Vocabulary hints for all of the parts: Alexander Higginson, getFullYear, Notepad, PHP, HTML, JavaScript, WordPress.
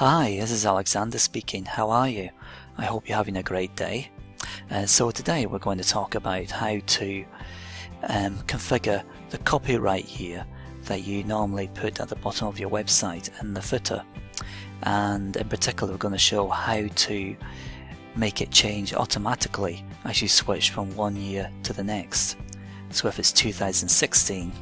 Hi, this is Alexander speaking. How are you? I hope you're having a great day. So today we're going to talk about how to configure the copyright here that you normally put at the bottom of your website and the footer. And in particular, we're going to show how to make it change automatically as you switch from one year to the next. So if it's 2016,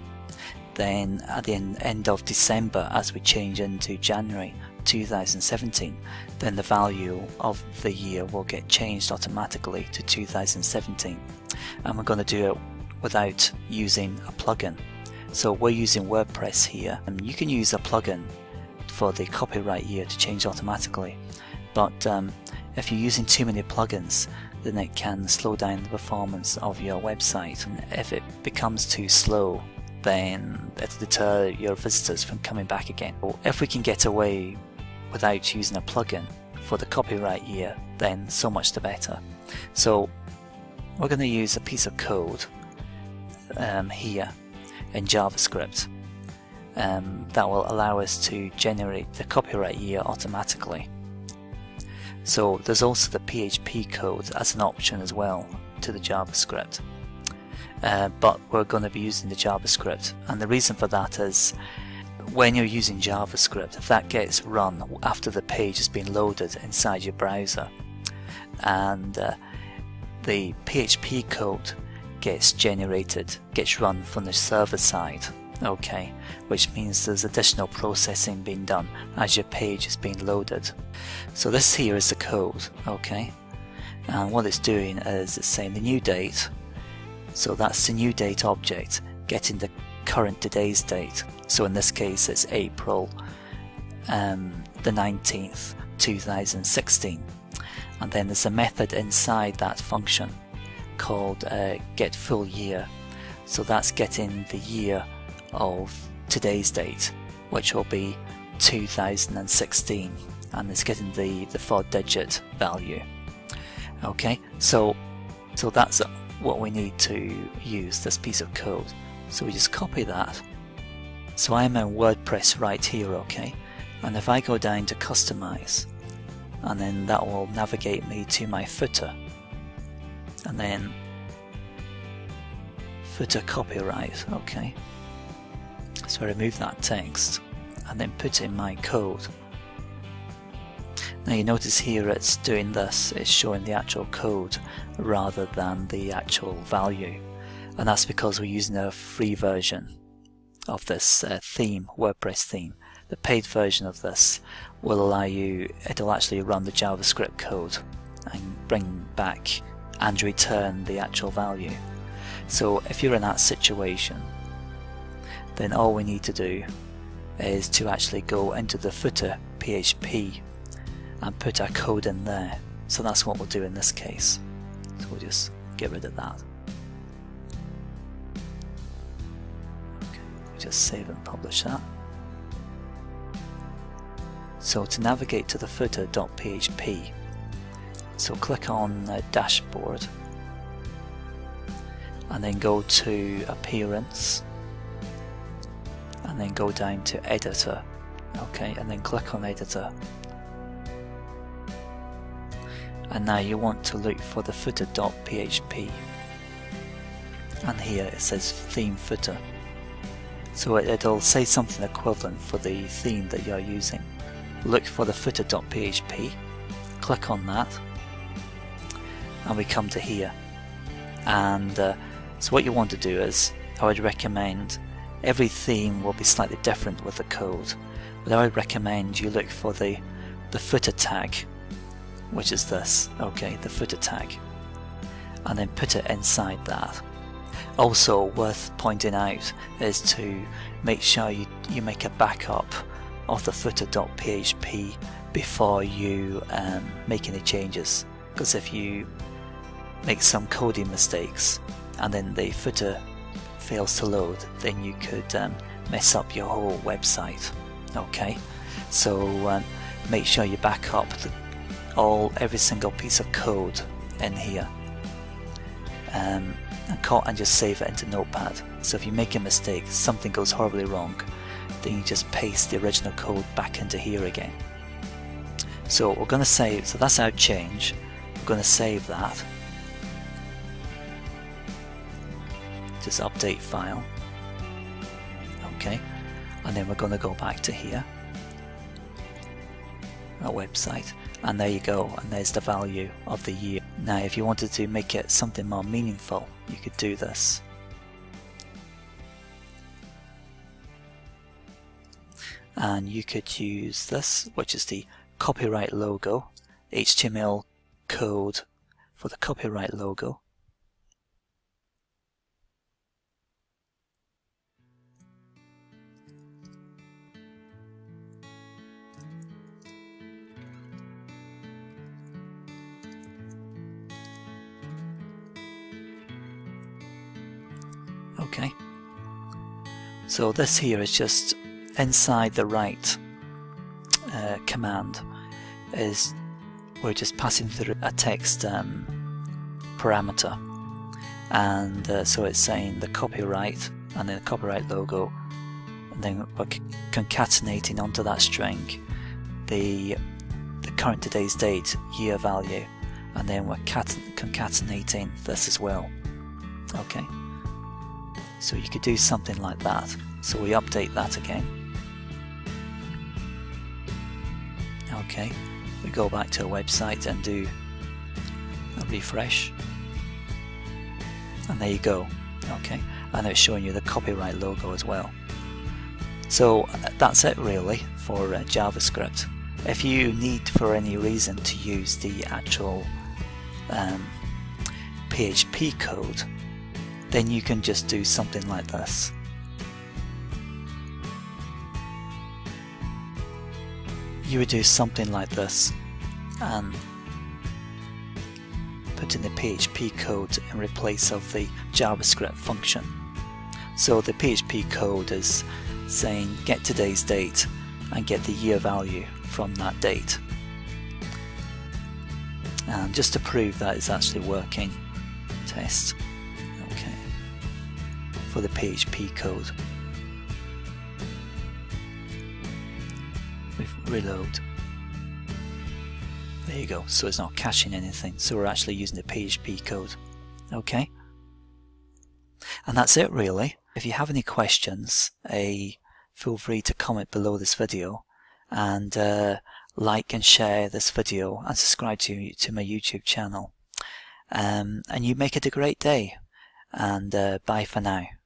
then at the end of December, as we change into January 2017, then the value of the year will get changed automatically to 2017, and we're going to do it without using a plugin. So we're using WordPress here, and you can use a plugin for the copyright year to change automatically, but if you're using too many plugins, then it can slow down the performance of your website, and if it becomes too slow, then it'll deter your visitors from coming back again. Or if we can get away without using a plugin for the copyright year, then so much the better. So we're going to use a piece of code here in JavaScript that will allow us to generate the copyright year automatically. So there's also the PHP code as an option as well to the JavaScript, but we're going to be using the JavaScript, and the reason for that is when you're using JavaScript, if that gets run after the page has been loaded inside your browser, and the PHP code gets run from the server side, okay, which means there's additional processing being done as your page is being loaded. So this here is the code, okay, and what it's doing is it's saying the new date. So that's the new date object, getting the current today's date. So in this case it's April the 19th, 2016. And then there's a method inside that function called getFullYear. So that's getting the year of today's date, which will be 2016. And it's getting the 4-digit value. Okay, so that's what we need to use, this piece of code. So we just copy that. So I'm in WordPress right here, okay, and if I go down to customize, and then that will navigate me to my footer, and then footer copyright, okay, so I remove that text and then put in my code. Now you notice here it's doing this, it's showing the actual code rather than the actual value, and that's because we're using a free version of this theme, WordPress theme. The paid version of this will allow you, it'll actually run the JavaScript code and bring back and return the actual value. So if you're in that situation, then all we need to do is to actually go into the footer PHP and put our code in there. So that's what we'll do in this case. So we'll just get rid of that. Okay, just save and publish that. So to navigate to the footer.php, so click on dashboard and then go to appearance and then go down to editor, okay, and then click on editor. And now you want to look for the footer.php, and here it says theme footer, so it'll say something equivalent for the theme that you're using. Look for the footer.php, click on that, and we come to here, and so what you want to do is, I would recommend, every theme will be slightly different with the code, but I would recommend you look for the footer tag, which is this, okay, the footer tag, and then put it inside that. Also worth pointing out is to make sure you make a backup of the footer.php before you make any changes, because if you make some coding mistakes and then the footer fails to load, then you could mess up your whole website, okay? So make sure you back up every single piece of code in here, and just save it into Notepad. So if you make a mistake, something goes horribly wrong, then you just paste the original code back into here again. So we're going to save, so that's our change. We're going to save that. Just update file. Okay, and then we're going to go back to here, our website, and there you go, and there's the value of the year. Now if you wanted to make it something more meaningful, you could do this. And you could use this, which is the copyright logo, HTML code for the copyright logo. Okay, so this here is just inside the right command, is we're just passing through a text parameter, and so it's saying the copyright and then the copyright logo, and then we're concatenating onto that string the current today's date, year value, and then we're concatenating this as well. Okay, so you could do something like that. So we update that again. Okay, we go back to our website and do a refresh, and there you go. Okay, and it's showing you the copyright logo as well. So that's it really for JavaScript. If you need for any reason to use the actual PHP code, then you can just do something like this. You would do something like this and put in the PHP code in replace of the JavaScript function. So the PHP code is saying get today's date and get the year value from that date. And just to prove that it's actually working, test. Okay, for the PHP code. Reload. There you go, so it's not caching anything, so we're actually using the PHP code. Okay, and that's it really. If you have any questions, feel free to comment below this video, and like and share this video, and subscribe to my YouTube channel, and you make it a great day, and bye for now.